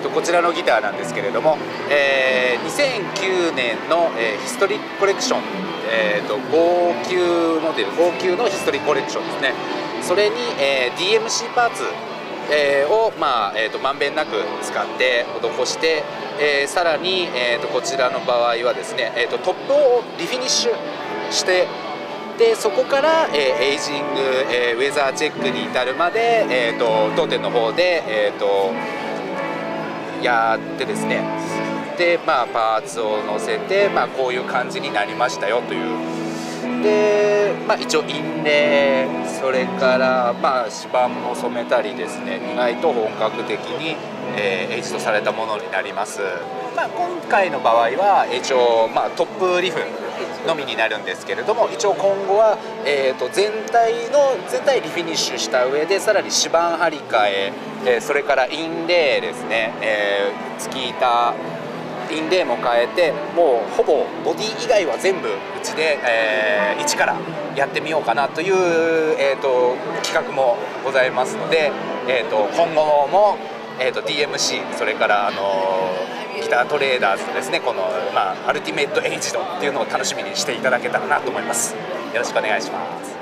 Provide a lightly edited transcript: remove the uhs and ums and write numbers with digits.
こちらのギターなんですけれども、2009年の、ヒストリックコレクション、59モデル59のヒストリックコレクションですね。それに、DMC パーツをまんべんなく使って施して、さらに、こちらの場合はですね、トップをリフィニッシュしてでそこから、エイジング、ウェザーチェックに至るまで、当店の方で、やってですねで、パーツを乗せて、こういう感じになりましたよという。で一応インレイそれから指板も染めたりですね意外と本格的に、エイジドされたものになります。今回の場合は一応、トップリフのみになるんですけれども一応今後は、全体リフィニッシュした上でさらに指板張り替えそれからインレイですね、月板インレイも変えてもうほぼボディ以外は全部うちで、一からやってみようかなという、企画もございますので、今後も、DMC それから、ギタートレーダーズのですねこの、アルティメットエイジドっていうのを楽しみにしていただけたらなと思います。よろしくお願いします。